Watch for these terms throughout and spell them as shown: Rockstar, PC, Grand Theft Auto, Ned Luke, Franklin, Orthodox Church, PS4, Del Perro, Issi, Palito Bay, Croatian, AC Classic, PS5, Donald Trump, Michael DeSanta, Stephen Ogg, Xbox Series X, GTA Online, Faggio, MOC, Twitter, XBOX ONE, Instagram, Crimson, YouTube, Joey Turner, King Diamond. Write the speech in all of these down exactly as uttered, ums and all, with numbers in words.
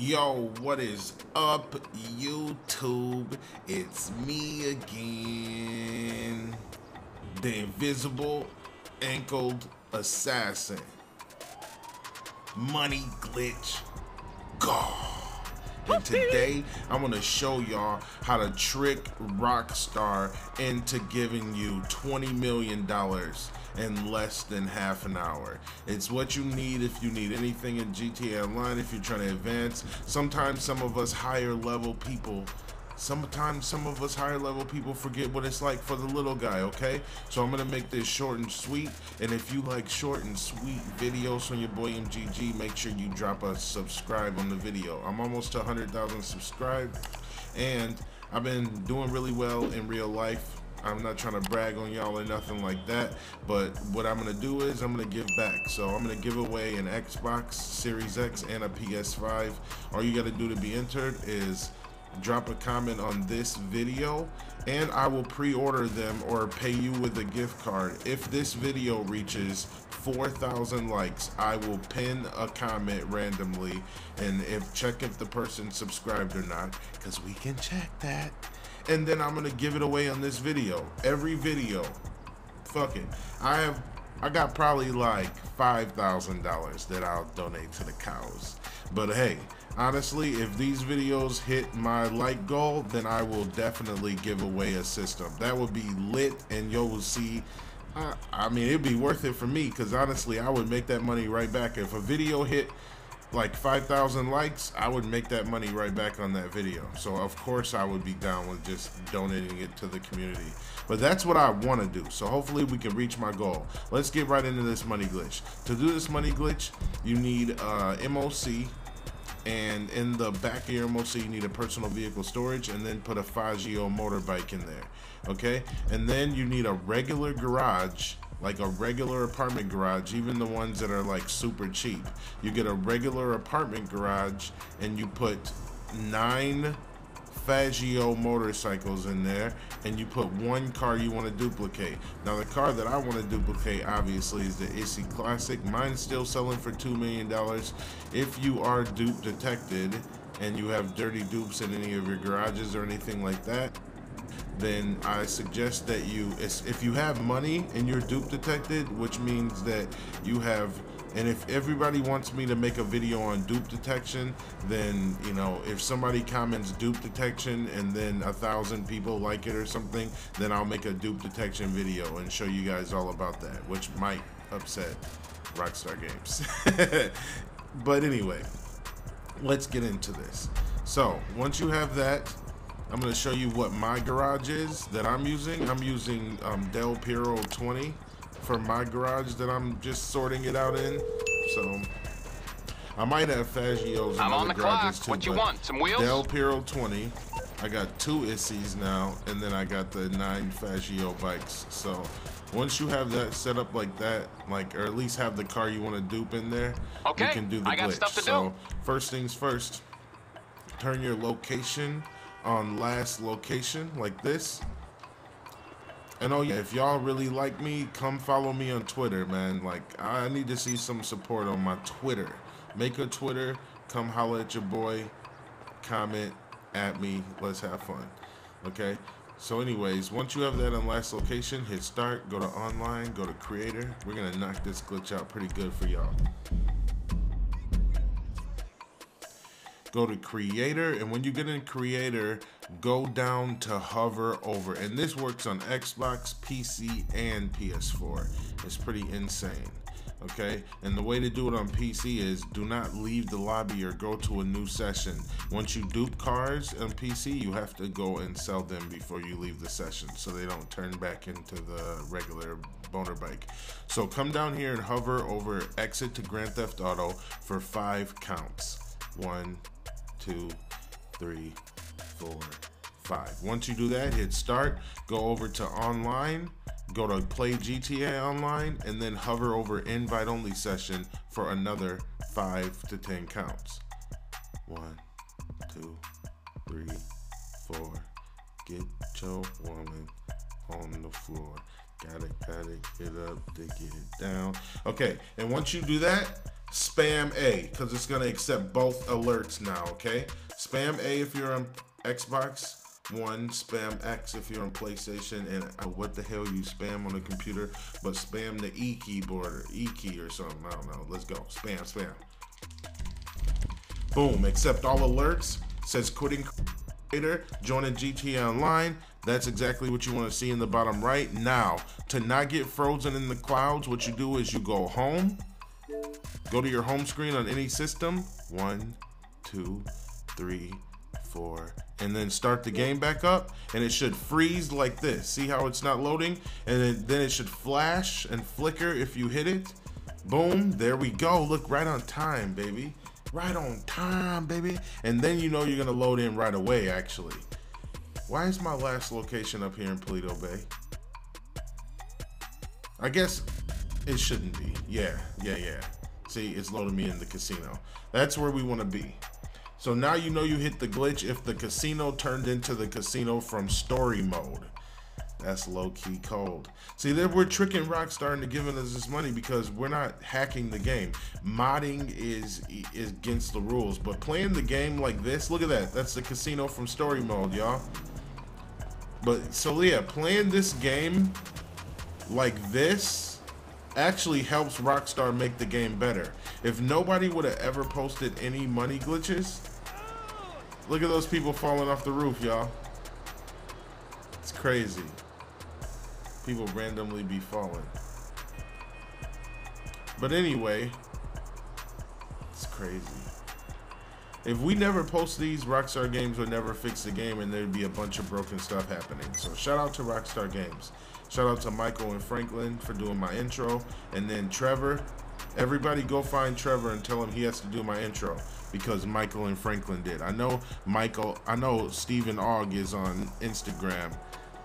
Yo, what is up, YouTube? It's me again, the invisible ankled assassin, money glitch god. And today I'm gonna show y'all how to trick Rockstar into giving you twenty million dollars in less than half an hour. It's what you need if you need anything in G T A Online, if you're trying to advance. Sometimes some of us higher level people, sometimes some of us higher level people forget what it's like for the little guy, okay? So I'm gonna make this short and sweet, and if you like short and sweet videos from your boy M G G, make sure you drop a subscribe on the video. I'm almost to one hundred thousand subscribed, and I've been doing really well in real life. I'm not trying to brag on y'all or nothing like that, but what I'm gonna do is I'm gonna give back. So I'm gonna give away an Xbox Series X and a P S five. All you gotta do to be entered is drop a comment on this video, and I will pre-order them or pay you with a gift card. If this video reaches four thousand likes, I will pin a comment randomly, and if check if the person subscribed or not, because we can check that. And then I'm gonna give it away on this video. Every video, fuck it. I have, I got probably like five thousand dollars that I'll donate to the cows. But hey, honestly, if these videos hit my like goal, then I will definitely give away a system. That would be lit, and you will see. I, I mean, it'd be worth it for me, because honestly, I would make that money right back. If a video hit like five thousand likes, I would make that money right back on that video. So of course I would be down with just donating it to the community. But that's what I want to do. So hopefully we can reach my goal. Let's get right into this money glitch. To do this money glitch, you need uh, M O C. And in the back of your M O C, you need a personal vehicle storage, and then put a Faggio motorbike in there, okay? And then you need a regular garage, like a regular apartment garage, even the ones that are like super cheap. You get a regular apartment garage, and you put nine Faggio motorcycles in there, and you put one car you want to duplicate. Now the car that I want to duplicate obviously is the A C Classic. Mine's still selling for two million dollars. If you are dupe detected and you have dirty dupes in any of your garages or anything like that, then I suggest that you, if you have money and you're dupe detected, which means that you have, and if everybody wants me to make a video on dupe detection, then, you know, if somebody comments dupe detection and then a thousand people like it or something, then I'll make a dupe detection video and show you guys all about that, which might upset Rockstar Games. But anyway, let's get into this. So once you have that, I'm gonna show you what my garage is that I'm using. I'm using um, Del Perro twenty for my garage that I'm just sorting it out in. So I might have Faggios in other garages too. What you want? Some wheels? Del Perro twenty. I got two Issis now, and then I got the nine Faggio bikes. So once you have that set up like that, like, or at least have the car you want to dupe in there, okay, you can do the glitch. I got stuff to do. So first things first, turn your location on last location like this. And oh yeah, if y'all really like me, come follow me on Twitter, man. Like, I need to see some support on my Twitter. Make a Twitter, come holler at your boy, comment at me, let's have fun, okay? So anyways, once you have that on last location, hit start, go to online, go to creator. We're gonna knock this glitch out pretty good for y'all. Go to creator, and when you get in creator, go down to hover over, and this works on Xbox, P C, and P S four. It's pretty insane, okay? And the way to do it on P C is do not leave the lobby or go to a new session. Once you dupe cars on P C, you have to go and sell them before you leave the session so they don't turn back into the regular motorbike. So come down here and hover over exit to Grand Theft Auto for five counts. One, two, three, four, five. Once you do that, hit start, go over to online, go to play G T A Online, and then hover over invite only session for another five to ten counts. One, two, three, four. Get your woman on the floor. Gotta, gotta get up to get it down. Okay, and once you do that, spam A, because it's going to accept both alerts now, okay? Spam A if you're on Xbox One, spam X if you're on PlayStation, and uh, what the hell you spam on the computer, but spam the E keyboard or E key or something, I don't know, let's go, spam, spam. Boom, accept all alerts, says quitting creator, joining G T A Online. That's exactly what you want to see in the bottom right. Now, to not get frozen in the clouds, what you do is you go home, go to your home screen on any system, one, two, three, four, and then start the game back up, and it should freeze like this. See how it's not loading? And then, then it should flash and flicker if you hit it. Boom, there we go. Look, right on time, baby. Right on time, baby. And then you know you're gonna load in right away, actually. Why is my last location up here in Palito Bay? I guess it shouldn't be. Yeah, yeah, yeah. See, it's loading me in the casino. That's where we wanna be. So now you know you hit the glitch if the casino turned into the casino from story mode. That's low-key cold. See, that we're tricking Rockstar into giving us this money because we're not hacking the game. Modding is, is against the rules, but playing the game like this, look at that. That's the casino from story mode, y'all. But so yeah, playing this game like this actually helps Rockstar make the game better. If nobody would have ever posted any money glitches, look at those people falling off the roof, y'all. It's crazy. People randomly be falling. But anyway, it's crazy. If we never post these, Rockstar Games would never fix the game and there'd be a bunch of broken stuff happening. So shout out to Rockstar Games. Shout out to Michael and Franklin for doing my intro. And then Trevor. Everybody go find Trevor and tell him he has to do my intro because Michael and Franklin did. I know Michael, I know Stephen Ogg is on Instagram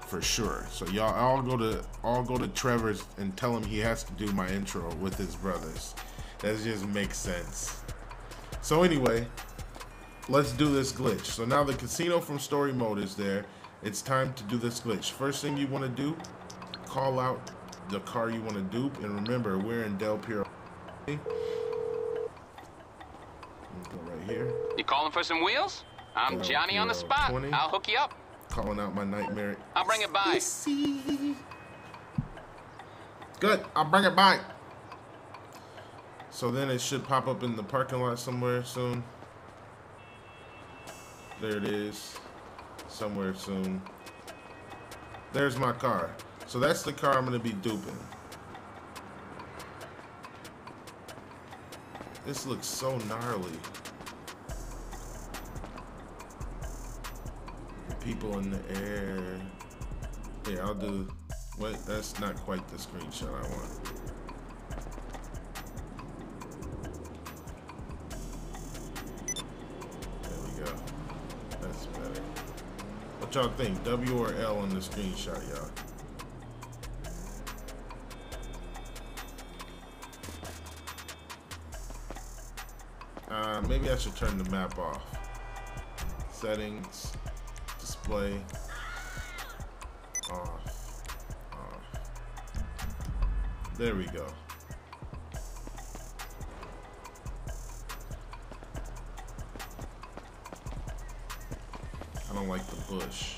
for sure. So y'all all go to all go to Trevor's and tell him he has to do my intro with his brothers. That just makes sense. So anyway, let's do this glitch. So now the casino from story mode is there. It's time to do this glitch. First thing you want to do, call out the car you want to dupe, and remember we're in Del Perro. Go right here. You calling for some wheels? I'm Johnny on the spot. twenty. I'll hook you up. Calling out my nightmare. I'll bring it by. Good. I'll bring it by. So then it should pop up in the parking lot somewhere soon. There it is. Somewhere soon. There's my car. So that's the car I'm going to be duping. This looks so gnarly. People in the air. Yeah, I'll do. Wait, that's not quite the screenshot I want. There we go. That's better. What y'all think? W or L on the screenshot, y'all? Uh, maybe I should turn the map off. Settings, display, off, off. There we go. I don't like the bush.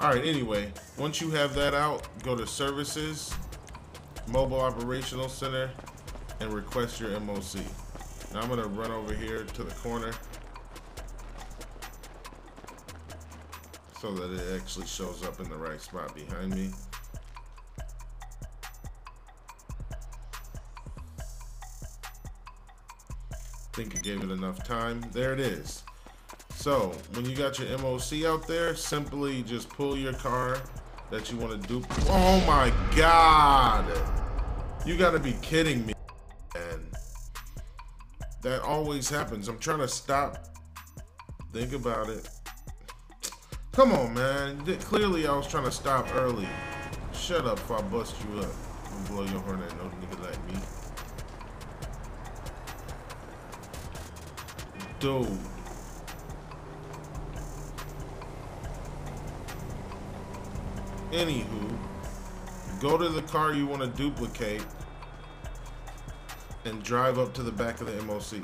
All right, anyway, once you have that out, go to services, Mobile Operational Center, and request your M O C. Now I'm gonna run over here to the corner so that it actually shows up in the right spot behind me. I think I gave it enough time. There it is. So when you got your M O C out there, simply just pull your car that you want to dupe. Oh my God! You gotta be kidding me, man. That always happens. I'm trying to stop. Think about it. Come on, man. Clearly, I was trying to stop early. Shut up if I bust you up. I'm gonna blow your horn at no nigga like me. Dude. Anywho, Go to the car you want to duplicate and drive up to the back of the M O C.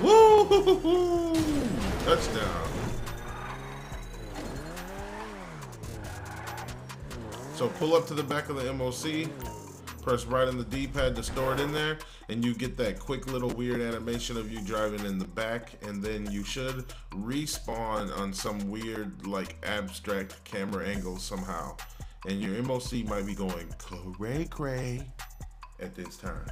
Woo! Touchdown. So pull up to the back of the M O C, press right on the D pad to store it in there, and you get that quick little weird animation of you driving in the back, and then you should respawn on some weird, like, abstract camera angle somehow. And your M O C might be going cray cray at this time.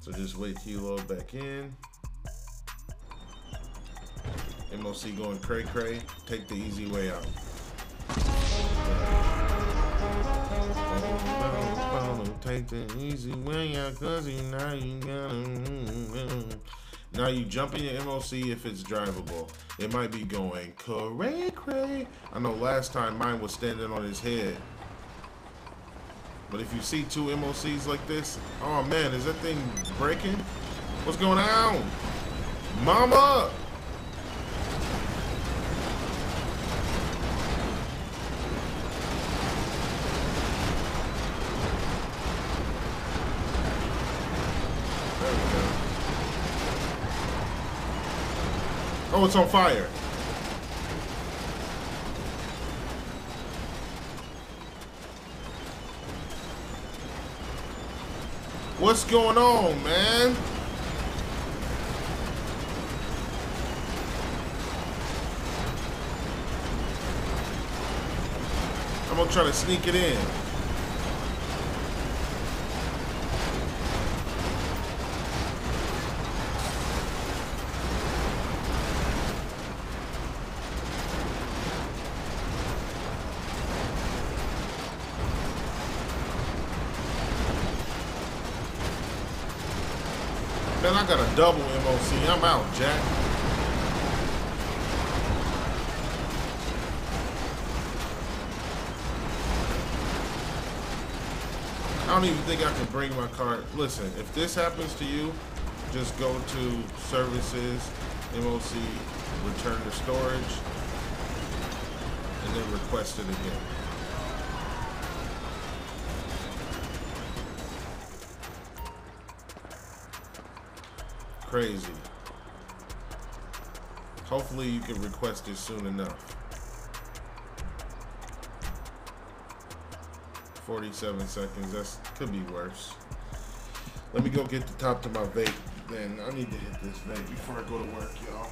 So just wait till you load back in. M O C going cray cray. Take the easy way out. Take the easy way out, cause you now you gotta. Now you jump in your M O C if it's drivable. It might be going cray cray. I know last time mine was standing on his head. But if you see two M O Cs like this, oh man, is that thing breaking? What's going on? Mama! There we go. Oh, it's on fire. What's going on, man? I'm gonna try to sneak it in. Man, I got a double M O C. I'm out, Jack. I don't even think I can bring my car. Listen, if this happens to you, just go to services, M O C, return to storage, and then request it again. Crazy. Hopefully you can request it soon enough. forty-seven seconds, that's could be worse. Let me go get the top to my vape then. I need to hit this vape before I go to work, y'all.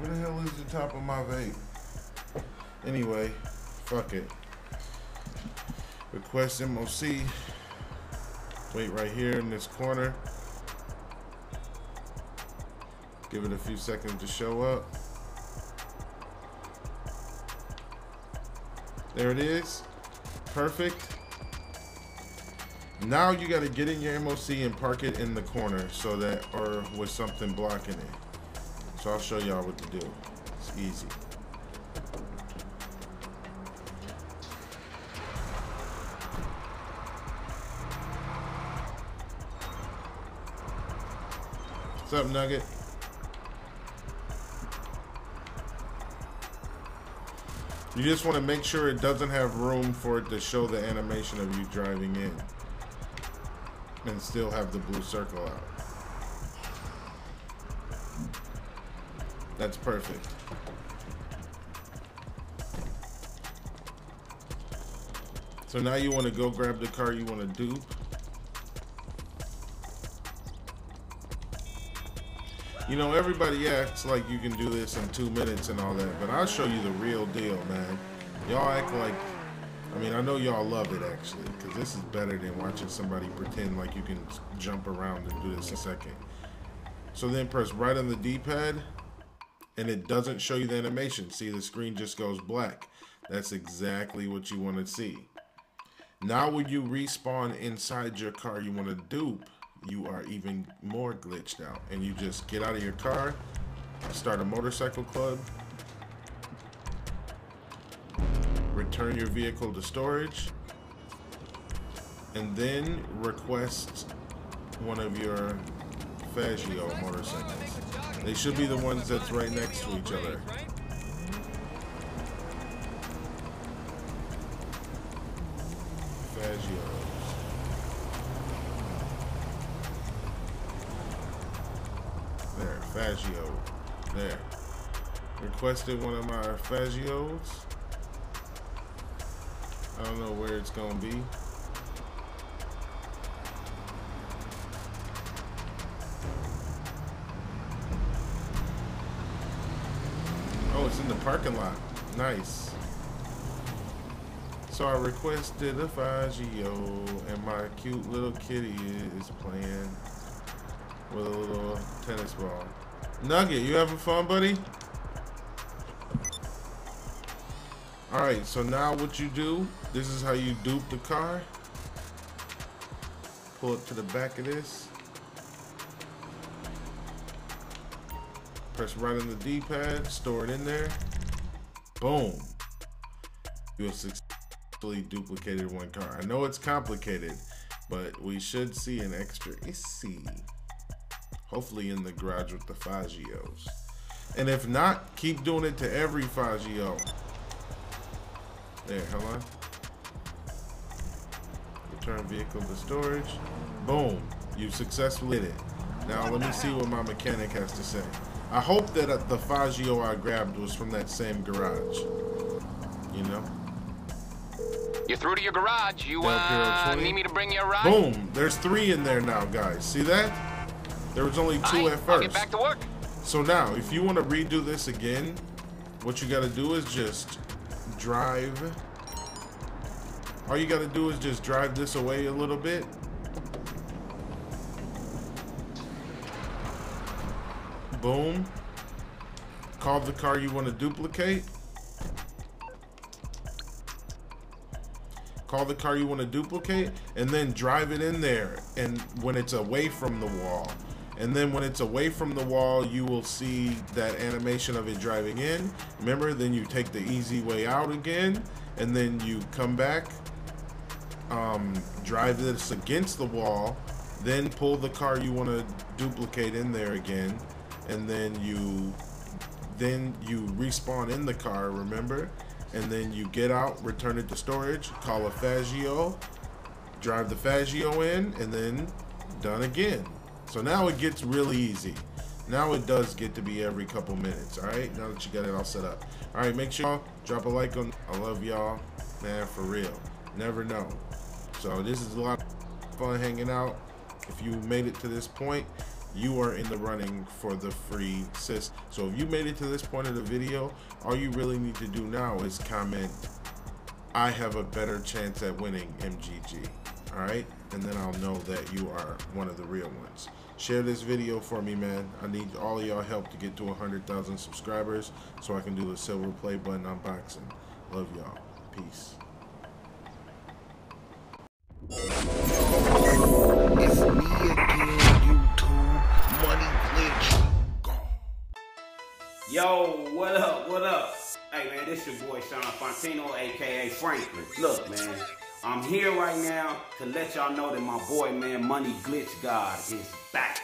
Where the hell is the top of my vape? Anyway, fuck it. Request M O C. Wait right here in this corner. Give it a few seconds to show up. There it is. Perfect. Now you gotta get in your M O C and park it in the corner so that, or with something blocking it. So I'll show y'all what to do. It's easy. What's up, Nugget? You just want to make sure it doesn't have room for it to show the animation of you driving in and still have the blue circle out. That's perfect. So now you want to go grab the car you want to dupe. You know, everybody acts like you can do this in two minutes and all that, but I'll show you the real deal, man. Y'all act like, I mean, I know y'all love it, actually, because this is better than watching somebody pretend like you can jump around and do this in a second. So then press right on the D-pad, and it doesn't show you the animation. See, the screen just goes black. That's exactly what you want to see. Now when you respawn inside your car you want to dupe, you are even more glitched out. And you just get out of your car, start a motorcycle club, return your vehicle to storage, and then request one of your Faggio motorcycles. They should be the ones that's right next to each other. Faggios. There, Faggio. There. Requested one of my Faggios. I don't know where it's gonna be. Oh, it's in the parking lot. Nice. So I requested a Faggio, and my cute little kitty is playing with a little tennis ball. Nugget, you having fun, buddy? All right, so now what you do, this is how you dupe the car. Pull up to the back of this. Press right on the D-pad, store it in there. Boom. You have success. Duplicated one car. I know it's complicated, but we should see an extra Issi, hopefully in the garage with the Faggios. And if not, keep doing it to every Faggio. There, hello. Return vehicle to storage. Boom. You've successfully did it. Now let me see what my mechanic has to say. I hope that the Faggio I grabbed was from that same garage. You know? You're through to your garage. You uh, need me to bring you a ride? Boom. There's three in there now, guys. See that? There was only two at first. I'll get back to work. So now, if you want to redo this again, what you got to do is just drive. All you got to do is just drive this away a little bit. Boom. Call the car you want to duplicate. Call the car you want to duplicate and then drive it in there, and when it's away from the wall, and then when it's away from the wall you will see that animation of it driving in. Remember, then you take the easy way out again, and then you come back, um, drive this against the wall, then pull the car you want to duplicate in there again, and then you then you respawn in the car, remember? And then you get out, return it to storage, call a Faggio, drive the Faggio in, and then done again. So now it gets really easy. Now it does get to be every couple minutes, all right? Now that you got it all set up. All right, make sure y'all drop a like on, I love y'all, man, for real. Never know. So this is a lot of fun hanging out. If you made it to this point, you are in the running for the free system. So if you made it to this point of the video, all you really need to do now is comment, I have a better chance at winning M G G, all right? And then I'll know that you are one of the real ones. Share this video for me, man. I need all y'all help to get to one hundred thousand subscribers so I can do the silver play button unboxing. Love y'all, peace. It's me again. Yo, what up, what up? Hey man, this your boy Sean Fontino, aka Franklin. Look man, I'm here right now to let y'all know that my boy, man, Money Glitch God is back.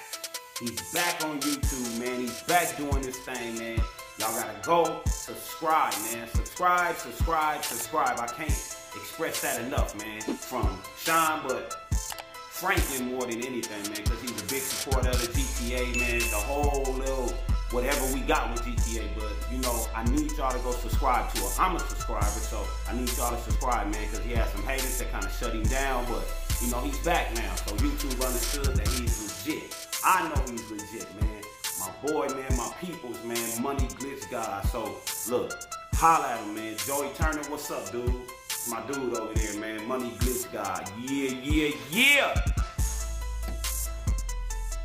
He's back on YouTube, man. He's back doing this thing, man. Y'all gotta go subscribe, man. Subscribe, subscribe, subscribe. I can't express that enough, man, from Sean, but Franklin more than anything, man, because he's a big supporter of the G T A, man, the whole little whatever we got with G T A, but you know, I need y'all to go subscribe to it. I'm a subscriber, so I need y'all to subscribe, man, because he had some haters that kind of shut him down, but you know, he's back now, so YouTube understood that he's legit. I know he's legit, man. my boy, man, my peoples, man, Money Glitch God. So look, holla at him, man. Joey Turner, what's up, dude? My dude over there, man. Money Glitch God. Yeah, yeah, yeah.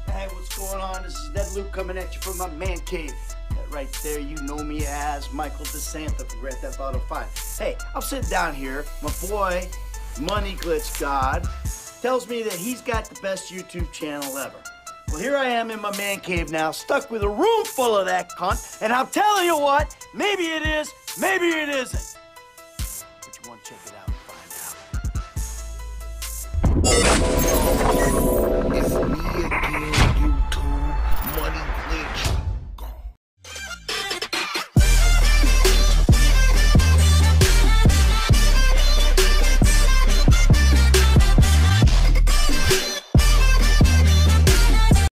Hey, what's going on? This is Ned Luke coming at you from my man cave. That right there, you know me as Michael DeSanta from Grand Theft Auto five. Hey, I'm sitting down here. My boy, Money Glitch God, tells me that he's got the best YouTube channel ever. Well, here I am in my man cave now, stuck with a room full of that cunt, and I'm telling you what, maybe it is, maybe it isn't. But you want to check it out and find out. It's me again.